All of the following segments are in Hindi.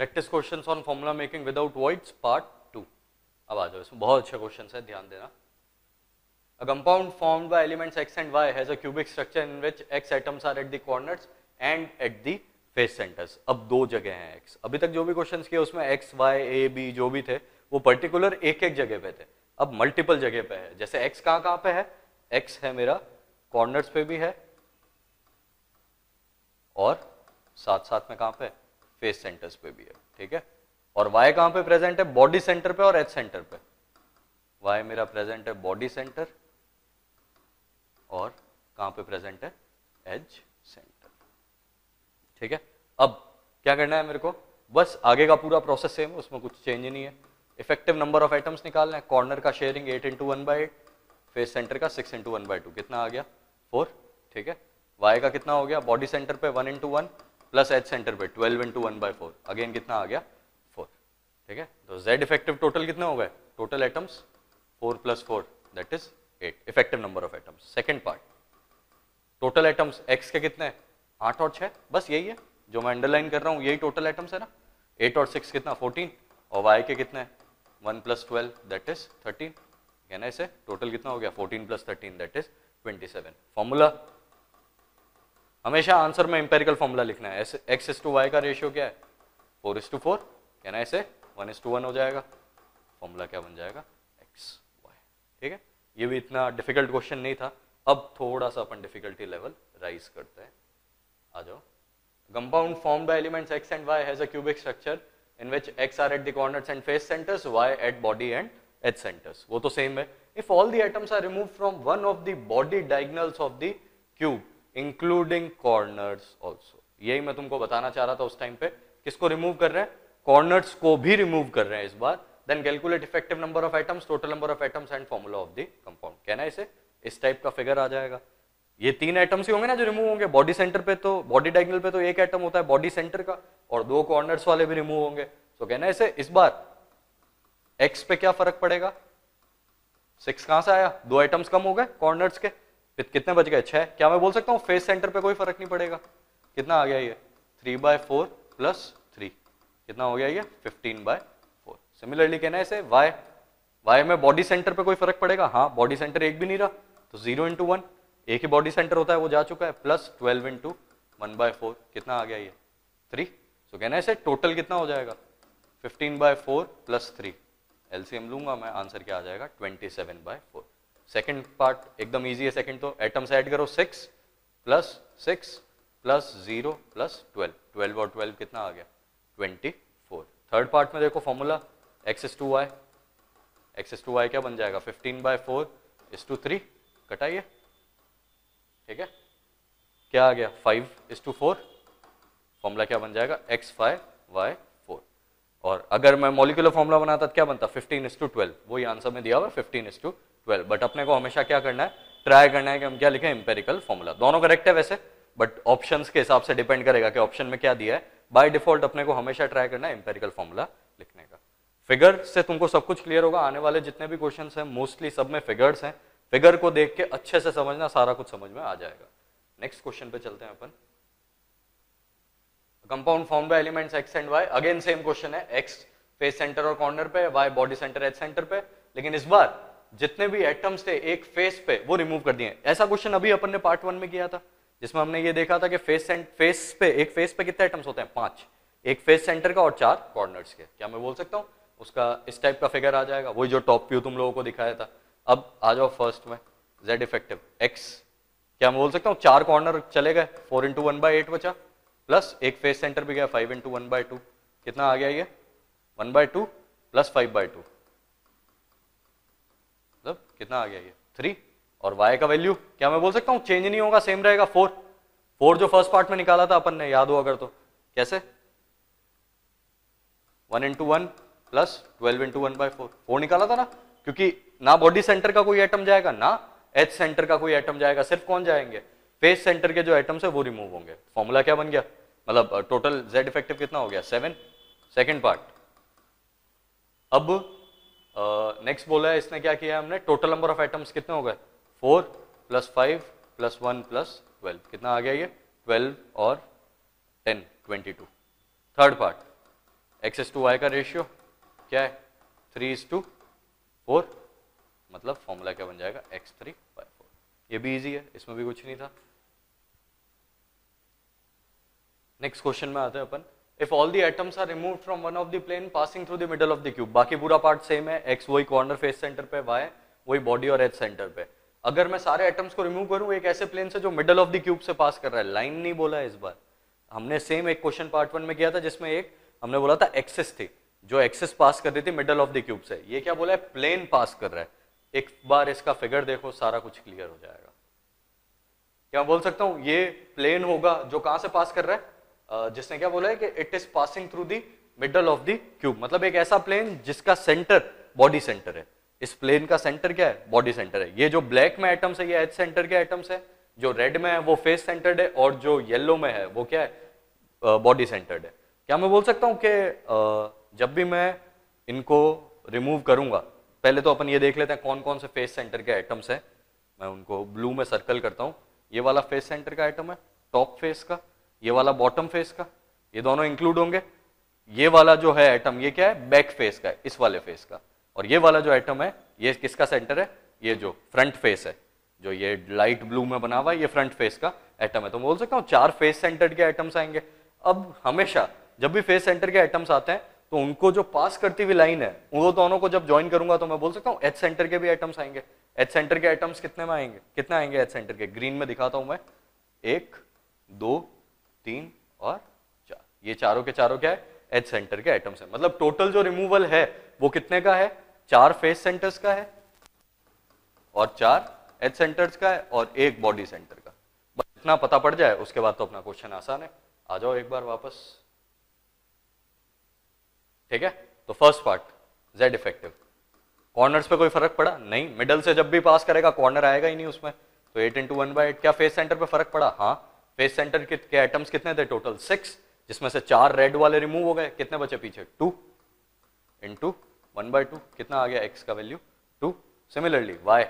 Practice questions on formula making without voids part 2। अब आ जाओ, इसमें बहुत अच्छे क्वेश्चंस है, ध्यान देना। A compound formed by elements x and y has a cubic structure in which x atoms are at the corners and at the face centres. अब दो जगह हैं x, अभी तक जो भी क्वेश्चंस किए उसमें x y a b जो भी थे वो पर्टिकुलर एक एक जगह पे थे, अब मल्टीपल जगह पे है। जैसे x कहाँ पे है, x है मेरा कॉर्नर्स पे भी है और साथ साथ में कहाँ पे फेस सेंटर्स पे भी है, ठीक है। और y कहाँ पे प्रेजेंट है, बॉडी सेंटर पे और एच सेंटर पे। y मेरा प्रेजेंट है बॉडी सेंटर और कहाँ पे प्रेजेंट है, एज सेंटर, ठीक है। अब क्या करना है मेरे को, बस आगे का पूरा प्रोसेस सेम है, उसमें कुछ चेंज नहीं है। इफेक्टिव नंबर ऑफ एटम्स निकालना है, कॉर्नर का शेयरिंग 8 into 1/8, फेस सेंटर का 6 into 1/2, कितना आ गया 4, ठीक है। y का कितना हो गया, बॉडी सेंटर पे 1 into 1 प्लस एच सेंटर पे 12 into 1/4, अगेन कितना आ गया 4, ठीक है। तो z इफेक्टिव टोटल कितने हो गए, total atoms 4 plus 4 that is 8 effective number of atoms. Second part, total atoms x के कितने हैं, 8 और 6, बस यही है जो मैं अंडरलाइन कर रहा हूँ, यही टोटल एटम्स है ना। 8 और 6 कितना 14 और y के कितने 1 plus 12 दैट इज 13, है ना। इसे टोटल कितना हो गया 14 plus 13 दैट इज 27। फॉर्मूला हमेशा आंसर में एम्पेरिकल फॉर्मूला लिखना है, एक्स टू वाई का रेशियो क्या है 4:4, है ना। इसे 1:1 हो जाएगा, फॉर्मूला क्या बन जाएगा एक्स वाई, ठीक है। ये भी इतना डिफिकल्ट क्वेश्चन नहीं था, अब थोड़ा सा अपन डिफिकल्टी लेवल राइज करते हैं। आ जाओ, compound formed by elements x and Y has a cubic structure in which x are at the corners and face centres, Y at body and edge centres, वो तो सेम है। If all the atoms are removed from one of the body diagonals of the cube including corners also, यही मैं तुमको बताना चाह रहा था उस टाइम पे। किसको रिमूव कर रहे हैं, कॉर्नर्स को भी रिमूव कर रहे हैं इस बार। Then calculate effective number of atoms, total number of atoms and formula of the compound, कहना इसे इस टाइप का फिगर आ जाएगा। ये 3 एटम्स ही होंगे ना जो रिमूव होंगे, बॉडी सेंटर पे तो बॉडी डायगोनल पे तो 1 एटम होता है बॉडी सेंटर का और 2 कॉर्नर्स वाले भी रिमूव होंगे। तो कहना इसे इस बार एक्स पे क्या फर्क पड़ेगा, 6 कहां से आया, 2 एटम्स कम हो गए कॉर्नर्स के, कितने बच गए 6। क्या मैं बोल सकता हूं फेस सेंटर पे कोई फर्क नहीं पड़ेगा, कितना आ गया ये 3/4 + 3, कितना हो गया ये 15/4। सिमिलरली कहना है इसे y में बॉडी सेंटर पे कोई फर्क पड़ेगा, हाँ बॉडी सेंटर एक भी नहीं रहा तो 0 into 1, एक ही बॉडी सेंटर होता है वो जा चुका है, प्लस 12 into 1/4, कितना आ गया ये 3। तो कहना है इसे टोटल कितना हो जाएगा 15/4 + 3, एलसीएम लूंगा मैं, आंसर क्या आ जाएगा 27/4। सेकेंड पार्ट एकदम ईजी है, सेकेंड तो एटम्स ऐड करो 6 + 6 + 0 + 12 और 12 कितना आ गया 24। थर्ड पार्ट में देखो formula x is to y क्या बन जाएगा 15/4 = 3, कटाइए, ठीक है। क्या आ गया 5:4, फॉर्मूला क्या बन जाएगा x 5 y 4। और अगर मैं मॉलिकुलर फॉर्मूला बनाता तो क्या बनता 15:12, वही आंसर में दिया हुआ 15:12। बट अपने को हमेशा क्या करना है, ट्राई करना है कि हम क्या लिखें एम्पेरिकल फॉर्मूला। दोनों करेक्ट है वैसे, बट ऑप्शंस के हिसाब से डिपेंड करेगा कि ऑप्शन में क्या दिया है। बाय डिफॉल्ट अपने को हमेशा ट्राई करना है एम्पेरिकल फॉर्मूला लिखने का। फिगर से तुमको सब कुछ क्लियर होगा, आने वाले जितने भी क्वेश्चंस हैं मोस्टली सब में फिगर्स हैं, फिगर को देख के अच्छे से समझना, सारा कुछ समझ में आ जाएगा। नेक्स्ट क्वेश्चन पे चलते हैं अपन, compound formed by elements x and Y. Again same question है, एक्स फेस सेंटर और कॉर्नर पे, Y body centre edge centre पे, लेकिन इस बार जितने भी एटम्स थे एक फेस पे वो रिमूव कर दिए। ऐसा क्वेश्चन अभी अपन ने पार्ट 1 में किया था जिसमें हमने ये देखा था कि एक फेस पे कितने एटम्स होते हैं 5, एक फेस सेंटर का और 4 कॉर्नर्स के। क्या मैं बोल सकता हूँ उसका इस टाइप का फिगर आ जाएगा, वही जो टॉप व्यू तुम लोगों को दिखाया था। अब आ जाओ फर्स्ट में, जेड इफेक्टिव एक्स, क्या मैं बोल सकता हूँ 4 कॉर्नर चले गए 4 into 1/8 बचा, प्लस एक फेस सेंटर भी गया 5 into 1/2, कितना आ गया ये 1/2 + 5/2, मतलब कितना आ गया ये 3। और y का वैल्यू क्या मैं बोल सकता हूँ चेंज नहीं होगा, सेम रहेगा 4 जो फर्स्ट पार्ट में निकाला था अपन ने, याद हो अगर तो, कैसे 1 into 1 + 12 into 1/4, 4 निकाला था ना, क्योंकि ना बॉडी सेंटर का कोई एटम जाएगा ना एच सेंटर का कोई एटम जाएगा, सिर्फ कौन जाएंगे फेस सेंटर के जो एटम्स है वो रिमूव होंगे। फॉर्मूला क्या बन गया, मतलब टोटल z इफेक्टिव कितना हो गया 7। सेकेंड पार्ट, अब नेक्स्ट बोला है इसने क्या किया हमने, टोटल नंबर ऑफ एटम्स कितने हो गए 4 + 5 + 1 + 12, कितना आ गया ये 12 और 10 22। Third part, x to Y का रेशियो क्या है 3:4, मतलब फॉर्मूला क्या बन जाएगा x3/4। ये भी इजी है, इसमें भी कुछ नहीं था। नेक्स्ट क्वेश्चन में आते हैं अपन। If all the atoms are removed from one of the plane passing through the middle of the cube, बाकी पूरा पार्ट सेम है, x वही कॉर्नर फेस सेंटर पे, y वही बॉडी और एज सेंटर पे। अगर मैं सारे एटम्स को रिमूव करूं एक ऐसे प्लेन से जो मिडल ऑफ द क्यूब से पास कर रहा है, लाइन नहीं बोला है इस बार। हमने सेम एक क्वेश्चन पार्ट 1 में किया था जिसमें एक हमने बोला था एक्सेस थी जो एक्सेस पास कर रही थी मिडल ऑफ द क्यूब से, ये क्या बोला है प्लेन पास कर रहा है। एक बार इसका फिगर देखो सारा कुछ क्लियर हो जाएगा। क्या बोल सकता हूं ये प्लेन होगा जो कहां से पास कर रहा है, जिसने क्या बोला है कि it is passing through the middle of the cube, मतलब एक ऐसा प्लेन जिसका सेंटर बॉडी सेंटर है। इस प्लेन का सेंटर क्या है बॉडी सेंटर है। ये जो ब्लैक में एटम्स है ये एज सेंटर के एटम्स है, जो रेड में है वो फेस सेंटर्ड है और जो येलो में है वो क्या है बॉडी सेंटर्ड है। क्या मैं बोल सकता हूं कि जब भी मैं इनको रिमूव करूंगा, पहले तो अपन ये देख लेते हैं कौन कौन से फेस सेंटर के आइटम्स हैं। मैं उनको ब्लू में सर्कल करता हूं। ये वाला फेस सेंटर का आइटम है, टॉप फेस का, ये वाला बॉटम फेस का, ये दोनों इंक्लूड होंगे। ये वाला जो है आइटम ये क्या है बैक फेस का है, इस वाले फेस का। और ये वाला जो आइटम है ये किसका सेंटर है, ये जो फ्रंट फेस है, जो ये लाइट ब्लू में बना हुआ है, ये फ्रंट फेस का आइटम है। तो मैं बोल सकता हूँ 4 फेस सेंटर के आइटम्स आएंगे। अब हमेशा जब भी फेस सेंटर के आइटम्स आते हैं तो उनको जो पास करती हुई लाइन है वो दोनों को जब ज्वाइन करूंगा तो मैं बोल सकता हूँ एच सेंटर के भी आइटम्स आएंगे। एच सेंटर के आइटम्स कितने में आएंगे, कितने आएंगे एच सेंटर के, ग्रीन में दिखाता हूं मैं 1, 2, 3 और 4, ये चारों के चारों क्या है एच सेंटर के आइटम्स है। मतलब टोटल जो रिमूवल है वो कितने का है, 4 फेस सेंटर्स का है और 4 एच सेंटर्स का है और 1 बॉडी सेंटर का। बस इतना पता पड़ जाए उसके बाद तो अपना क्वेश्चन आसान है। आ जाओ एक बार वापस, ठीक है। तो first part Z effective, corners पे कोई फर्क पड़ा नहीं, मिडल से जब भी पास करेगा कॉर्नर आएगा ही नहीं उसमें। तो 8 × 1/8। क्या फेस सेंटर पे फर्क पड़ा, हाँ। फेस सेंटर के एटम्स कितने थे टोटल 6, जिसमें से 4 रेड वाले रिमूव हो गए, कितने बचे पीछे 2 × 1/2, कितना आ गया एक्स का वैल्यू 2। सिमिलरली वाई,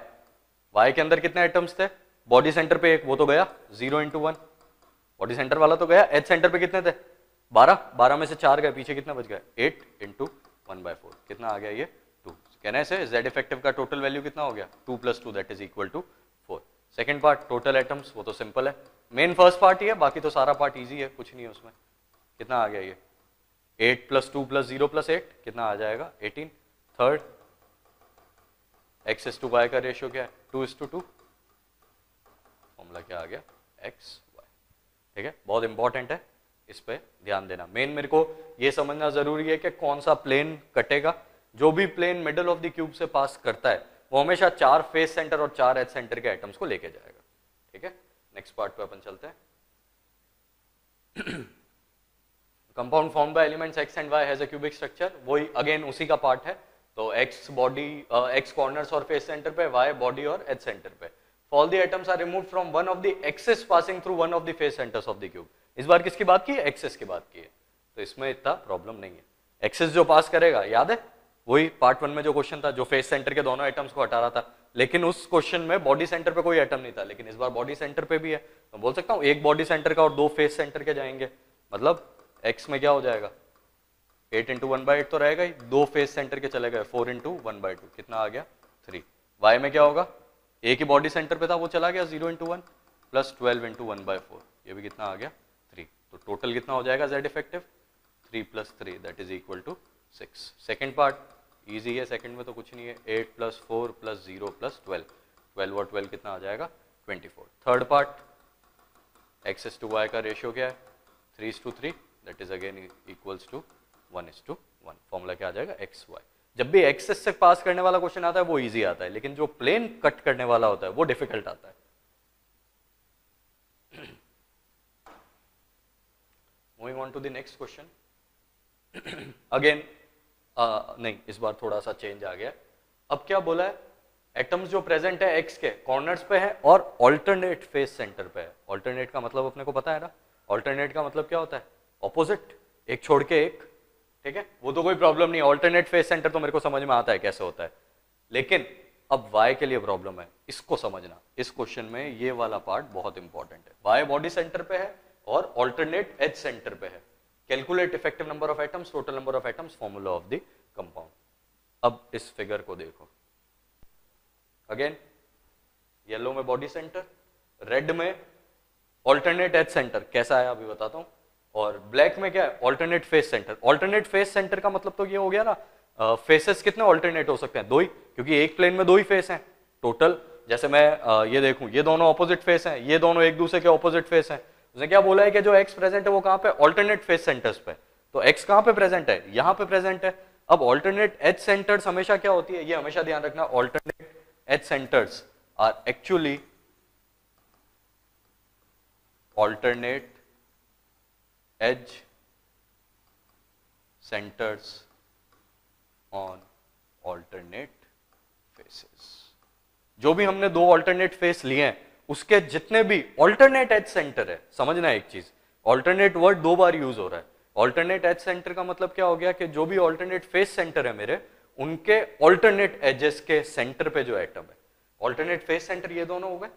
वाई के अंदर कितने एटम्स थे, बॉडी सेंटर पे 1, वो तो गया 0 × 1, बॉडी सेंटर वाला तो गया। एज सेंटर पे कितने थे 12, 12 में से 4 गए, पीछे कितना बच गए 8 × 1/4, कितना आ गया ये 2। कहने से z इफेक्टिव का टोटल वैल्यू कितना हो गया 2 + 2 that is equal to 4। Second part total atoms, वो तो सिंपल है, मेन फर्स्ट पार्ट ही है, बाकी तो सारा पार्ट ईजी है, कुछ नहीं है उसमें। कितना आ गया ये 8 + 2 + 0 + 8, कितना आ जाएगा 18। थर्ड एक्स टू वाई का रेशियो क्या है 2:2, फॉर्मूला क्या आ गया xy, ठीक है। बहुत इंपॉर्टेंट है, इस पे ध्यान देना। मेन मेरे को ये समझना जरूरी है कि कौन सा प्लेन कटेगा। जो भी plane middle of the cube से पास करता है वो हमेशा 4 फेस सेंटर और 4 एज सेंटर के एटम्स को लेके जाएगा, ठीक है। नेक्स्ट पार्ट पे अपन चलते हैं। Compound form by elements x and Y has a cubic structure, वही अगेन उसी का पार्ट है। तो एक्स बॉडी, एक्स कॉर्नर्स और फेस सेंटर पे, वाई बॉडी और एज सेंटर पे। All the atoms are removed from one of the axes passing through one of the face centres of the cube. इस बार किसकी बात की है, एक्सेस की बात की है, तो इसमें इतना प्रॉब्लम नहीं है। एक्सेस जो पास करेगा, याद है वही पार्ट 1 में जो क्वेश्चन था जो फेस सेंटर के दोनों आइटम्स को हटा रहा था, लेकिन उस क्वेश्चन में बॉडी सेंटर पे कोई आइटम नहीं था, लेकिन इस बार बॉडी सेंटर पे भी है। तो बोल सकता हूँ 1 बॉडी सेंटर का और 2 फेस सेंटर के जाएंगे, मतलब एक्स में क्या हो जाएगा 8 × 1/8 तो रहेगा ही, 2 फेस सेंटर के चले गए 4 × 1/2, कितना आ गया 3। वाई में क्या होगा, 1 ही बॉडी सेंटर पे था वो चला गया 0 × 1 प्लस 12 × 1/4, ये भी कितना आ गया 3। तो टोटल कितना हो जाएगा z effective 3 + 3 that is equal to 6। Second part easy है, सेकेंड में तो कुछ नहीं है, 8 + 4 + 0 + 12, 12 और 12 कितना आ जाएगा 24। Third part x to Y का रेशियो क्या है 3:3 that is again equals to 1:1, formula क्या आ जाएगा एक्स वाई। जब भी एक्सेस से पास करने वाला क्वेश्चन आता है वो इजी आता है, लेकिन जो प्लेन कट करने वाला होता है वो डिफिकल्ट आता है। Moving on to the next question. Again नहीं, इस बार थोड़ा सा चेंज आ गया। अब क्या बोला है, एटम्स जो प्रेजेंट है एक्स के कॉर्नर्स पे है और ऑल्टरनेट फेस सेंटर पे है। ऑल्टरनेट का मतलब अपने को पता है ना, ऑल्टरनेट का मतलब क्या होता है ऑपोजिट, एक छोड़ के एक, ठीक है। वो तो कोई प्रॉब्लम नहीं, ऑल्टरनेट फेस सेंटर तो मेरे को समझ में आता है कैसे होता है। लेकिन अब वाई के लिए प्रॉब्लम है, इसको समझना। इस क्वेश्चन में ये वाला पार्ट बहुत इंपॉर्टेंट है। वाई बॉडी सेंटर पे है और ऑल्टरनेट एज सेंटर पे है। Calculate effective number of atoms, total number of atoms, formula of the compound. अब इस फिगर को देखो, अगेन येलो में बॉडी सेंटर, रेड में ऑल्टरनेट एज सेंटर कैसा है अभी बताता हूं, और ब्लैक में क्या है alternate face centre. Alternate face centre का मतलब तो ये हो गया ना फेसेस कितने ऑल्टरनेट हो सकते हैं, दो ही, क्योंकि एक प्लेन में दो ही फेस हैं टोटल। जैसे मैं ये देखूं, ये दोनों ऑपोजिट फेस हैं, ये दोनों एक दूसरे के ऑपोजिट फेस हैं। उसने क्या बोला है कि जो एक्स प्रेजेंट है वो कहां पे, ऑल्टरनेट फेस सेंटर्स पे। तो एक्स कहां पे प्रेजेंट है, यहाँ पे प्रेजेंट है। अब ऑल्टरनेट एज सेंटर्स हमेशा क्या होती है, ये हमेशा ध्यान रखना, alternate edge centres are actually alternate edge centres on alternate faces. जो भी हमने दो ऑल्टरनेट फेस लिए हैं उसके जितने भी ऑल्टरनेट एज सेंटर है, समझना एक चीज, ऑल्टरनेट वर्ड दो बार यूज हो रहा है। ऑल्टरनेट एज सेंटर का मतलब क्या हो गया कि जो भी ऑल्टरनेट फेस सेंटर है मेरे, उनके ऑल्टरनेट एजेस के सेंटर पे जो एटम है, ऑल्टरनेट फेस सेंटर ये दोनों हो गए,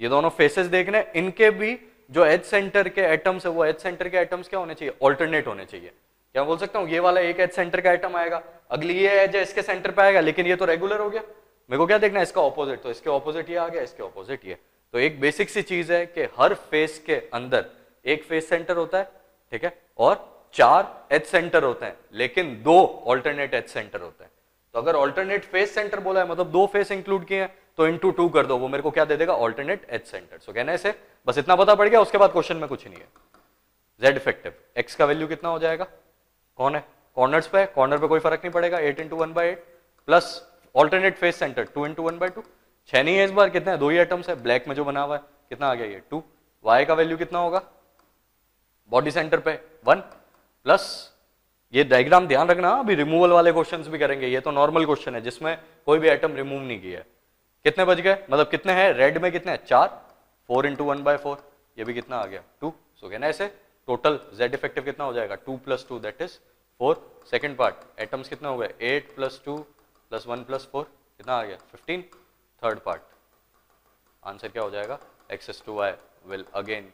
ये दोनों फेसेस देखने, इनके भी जो एज सेंटर के एटम्स है वो एज सेंटर के एटम्स क्या होने चाहिए, ऑल्टरनेट होने चाहिए। क्या बोल सकता हूँ, ये वाला एक एज सेंटर का एटम आएगा, अगली ये एज है इसके सेंटर पे आएगा, लेकिन ये तो रेगुलर हो गया, मेरे को क्या देखना है इसका ऑपोजिट, तो इसके ऑपोजिट ये आ गया, इसके ऑपोजिट ये। तो एक बेसिक सी चीज है कि हर फेस के अंदर एक फेस सेंटर होता है, ठीक है, और चार एज सेंटर होते हैं, लेकिन दो ऑल्टरनेट एज सेंटर होते हैं। तो अगर ऑल्टरनेट फेस सेंटर बोला है मतलब दो फेस इंक्लूड किए हैं, तो इनटू 2 कर दो, वो मेरे को क्या दे देगा, ऑल्टरनेट एज सेंटर। सो कहना ऐसे, बस इतना पता पड़ गया, उसके बाद क्वेश्चन में कुछ नहीं है। जेड इफेक्टिव एक्स का वैल्यू कितना हो जाएगा, कौन है कॉर्नर्स पे, कॉर्नर पे कोई फर्क नहीं पड़ेगा, 8 into 1/8 plus alternate face centre 2 into 1/2, 6 नहीं है इस बार, कितना है, दो ही एटम्स है, ब्लैक में जो बना हुआ है कितना आ गया ये 2। वाई का वैल्यू कितना होगा, बॉडी सेंटर पे 1 प्लस, ये डायग्राम ध्यान रखना, अभी रिमूवल वाले क्वेश्चंस भी करेंगे, ये तो नॉर्मल क्वेश्चन है जिसमें कोई भी एटम रिमूव नहीं किया है। कितने बच गए, मतलब कितने हैं, रेड में कितने हैं 4, 4 into 1/4, ये भी कितना आ गया 2। सो कहना ऐसे टोटल जेड इफेक्टिव कितना हो जाएगा, 2 + 2 that is 4। Second part atoms कितना हो गए, 8 + 2 + 1 + 4 कितना आ गया 15। थर्ड पार्ट आंसर क्या हो जाएगा, x is to y will again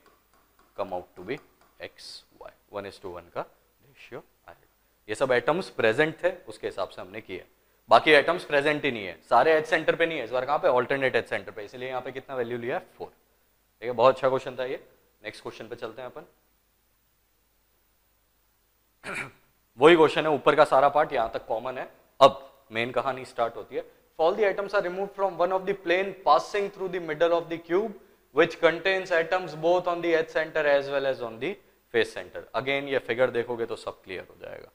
come out to be xy, 1:1 का रेशियो आएगा। ये सब एटम्स प्रेजेंट थे उसके हिसाब से हमने किया, बाकी एटम्स प्रेजेंट ही नहीं है, सारे एज सेंटर पे नहीं है इस बार, कहाँ पे ऑल्टरनेट एज सेंटर पे, इसलिए यहाँ पे कितना वैल्यू लिया है 4। ठीक है, बहुत अच्छा क्वेश्चन था ये। नेक्स्ट क्वेश्चन पे चलते हैं अपन। वही क्वेश्चन है, ऊपर का सारा पार्ट यहाँ तक कॉमन है। अब मेन कहानी स्टार्ट होती है। All the atoms are removed from one of the plane passing through the middle of the cube, which contains atoms both on the edge center as well as on the face center. Again ये figure देखोगे तो सब clear हो जाएगा।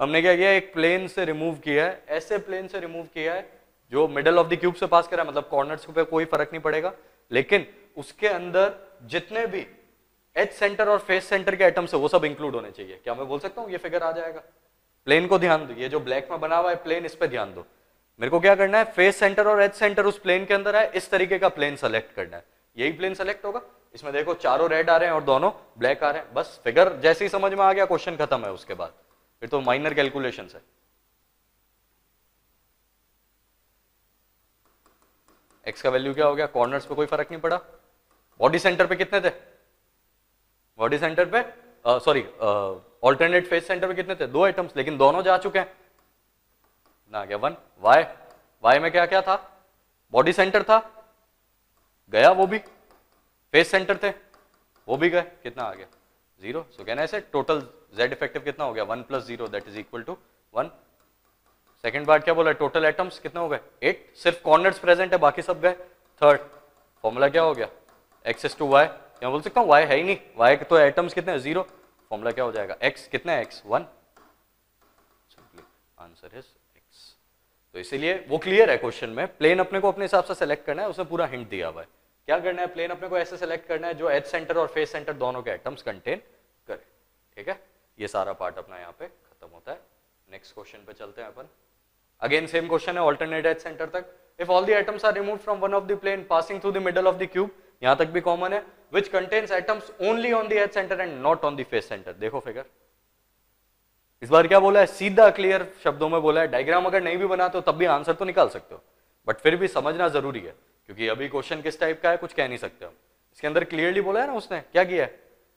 हमने क्या किया, एक plane से remove किया है, ऐसे plane से remove किया है जो middle of the cube से pass करा है, मतलब corners पे कोई फर्क नहीं पड़ेगा, लेकिन उसके अंदर जितने भी edge center और face center के atoms है वो सब include होने चाहिए। क्या मैं बोल सकता हूँ, ये figure आ जाएगा। Plane को ध्यान दो, ये जो black में बना हुआ है plane, इस पे ध्यान दो। मेरे को क्या करना है, फेस सेंटर और एज सेंटर उस प्लेन के अंदर है, इस तरीके का प्लेन सेलेक्ट करना है, यही प्लेन सेलेक्ट होगा। इसमें देखो चारों रेड आ रहे हैं और दोनों ब्लैक आ रहे हैं, बस फिगर जैसे ही समझ में आ गया क्वेश्चन खत्म है। उसके बाद फिर तो माइनर कैलकुलेशंस है। एक्स का वैल्यू क्या हो गया, कॉर्नर्स पे कोई फर्क नहीं पड़ा, बॉडी सेंटर पे कितने थे, बॉडी सेंटर पे सॉरी ऑल्टरनेट फेस सेंटर पे कितने थे, दो आइटम्स, लेकिन दोनों जा चुके हैं ना, गया 1। वाई, वाई में क्या क्या था, बॉडी सेंटर था, गया वो भी, फेस सेंटर थे वो भी गए, कितना आ गया 0। सो कहना ऐसे टोटल जेड इफेक्टिव कितना हो गया 1 + 0 that is equal to 1। Second part क्या बोला, टोटल एटम्स कितना हो गए 8, सिर्फ कॉर्नर्स प्रेजेंट है बाकी सब गए। थर्ड फॉर्मूला क्या हो गया, x is to y, क्या बोल सकता हूँ y है ही नहीं, y के तो एटम्स कितने हैं 0, फॉर्मूला क्या हो जाएगा x कितना है x 1, आंसर इज। तो इसीलिए वो क्लियर है क्वेश्चन में, प्लेन अपने को अपने हिसाब से सेलेक्ट करना है, उसमें पूरा हिंट दिया हुआ है। क्या करना है, प्लेन अपने को ऐसे सेलेक्ट करना है जो एज सेंटर और फेस सेंटर दोनों के एटम्स कंटेन करे। ठीक है, ये सारा पार्ट अपना यहाँ पे खत्म होता है। नेक्स्ट क्वेश्चन पे चलते हैं अपन। अगेन सेम क्वेश्चन है, ऑल्टरनेट एज सेंटर तक। If all the atoms are removed from one of the plane passing through the middle of the cube, यहाँ तक भी कॉमन है, which contains atoms only on the edge centre and not on the face centre. देखो फिगर, इस बार क्या बोला है, सीधा क्लियर शब्दों में बोला है। डायग्राम अगर नहीं भी बनाते हो तब भी आंसर तो निकाल सकते हो, बट फिर भी समझना जरूरी है, क्योंकि अभी क्वेश्चन किस टाइप का है कुछ कह नहीं सकते हम। इसके अंदर क्लियरली बोला है ना उसने, क्या किया है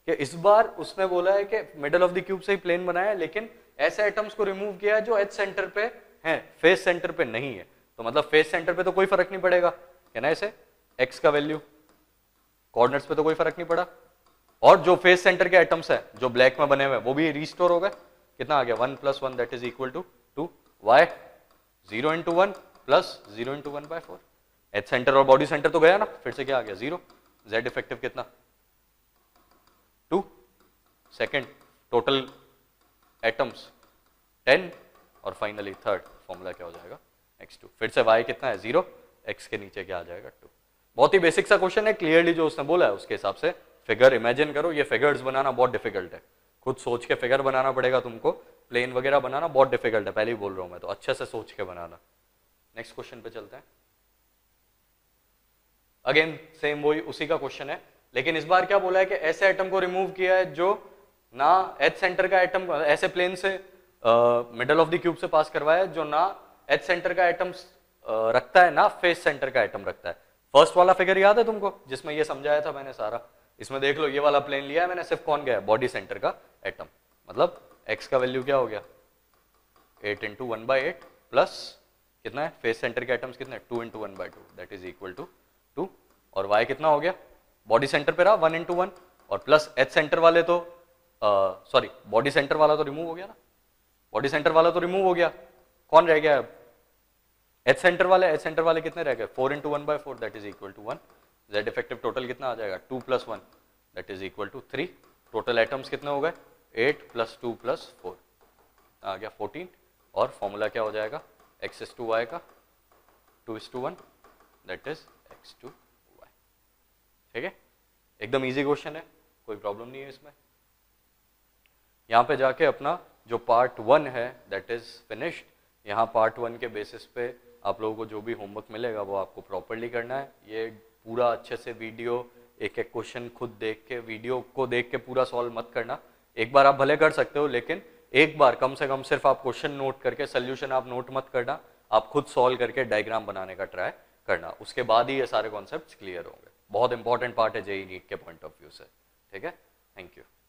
कि कि इस बार उसने बोला है कि मिडल ऑफ द क्यूब से ही प्लेन बनाया, लेकिन ऐसे एटम्स को रिमूव किया है जो एच सेंटर पे हैं, फेस सेंटर पे नहीं है। तो मतलब फेस सेंटर पे तो कोई फर्क नहीं पड़ेगा, कहना ऐसे एक्स का वैल्यू कॉर्डिनेट्स पे तो कोई फर्क नहीं पड़ा, और जो फेस सेंटर के एटम्स हैं जो ब्लैक में बने हुए वो भी रिस्टोर हो गए। कितना आ गया 1 + 1 that is equal to 2 y 0 × 1 + 0 × 1/4। Edge centre और बॉडी सेंटर तो गया ना, फिर से क्या आ गया 0। जेड इफेक्टिव कितना 2, सेकेंड टोटल एटम्स 10 और फाइनली थर्ड फॉर्मूला क्या हो जाएगा x2। फिर से y कितना है 0, x के नीचे क्या आ जाएगा 2। बहुत ही बेसिक सा क्वेश्चन है, क्लियरली जो उसने बोला है उसके हिसाब से फिगर इमेजिन करो। ये फिगर्स बनाना बहुत डिफिकल्ट है, खुद सोच के फिगर बनाना पड़ेगा तुमको, प्लेन वगैरह बनाना बहुत डिफिकल्ट है, पहले ही बोल रहा हूँ मैं, तो अच्छे से सोच के बनाना। नेक्स्ट क्वेश्चन पे चलते हैं, अगेन सेम वही उसी का क्वेश्चन है, लेकिन इस बार क्या बोला है कि ऐसे एटम को रिमूव किया है जो ना एच सेंटर का एटम ऐसे प्लेन से मिडल ऑफ द क्यूब से पास करवाया है जो ना एच सेंटर का एटम रखता है ना फेस सेंटर का एटम रखता है। फर्स्ट वाला फिगर याद है तुमको जिसमें ये समझाया था मैंने सारा, इसमें देख लो ये वाला प्लेन लिया है मैंने, सिर्फ कौन गया है बॉडी सेंटर का एटम, मतलब एक्स का वैल्यू क्या हो गया 8 × 1/8 प्लस कितना है फेस सेंटर के एटम्स कितने 2 × 1/2 दैट इज इक्वल टू 2, और वाई कितना हो गया बॉडी सेंटर पे रहा 1 × 1 और प्लस एच सेंटर वाले तो सॉरी बॉडी सेंटर वाला तो रिमूव हो गया ना, बॉडी सेंटर वाला तो रिमूव हो गया, कौन रह गया अब एच सेंटर वाले। एच सेंटर वाले कितने रह गए 4 × 1/4 that is equal to 1। Z effective total कितना आ जाएगा 2 + 1 दैट इज इक्वल टू 3। टोटल एटम्स कितने हो गए 8 + 2 + 4 आ गया 14, और फॉर्मूला क्या हो जाएगा x2y का 2:1 दैट इज x2y। ठीक है, एकदम इजी क्वेश्चन है, कोई प्रॉब्लम नहीं है इसमें। यहाँ पे जाके अपना जो पार्ट 1 है दैट इज फिनिश्ड। यहाँ पार्ट 1 के बेसिस पे आप लोगों को जो भी होमवर्क मिलेगा वो आपको प्रॉपरली करना है। ये पूरा अच्छे से वीडियो एक एक क्वेश्चन खुद देख के, वीडियो को देख के पूरा सॉल्व मत करना। एक बार आप भले कर सकते हो, लेकिन एक बार कम से कम सिर्फ आप क्वेश्चन नोट करके सोल्यूशन आप नोट मत करना, आप खुद सॉल्व करके डायग्राम बनाने का ट्राई करना, उसके बाद ही ये सारे कॉन्सेप्ट्स क्लियर होंगे। बहुत इंपॉर्टेंट पार्ट है जेईई नीट के पॉइंट ऑफ व्यू से। ठीक है, थैंक यू।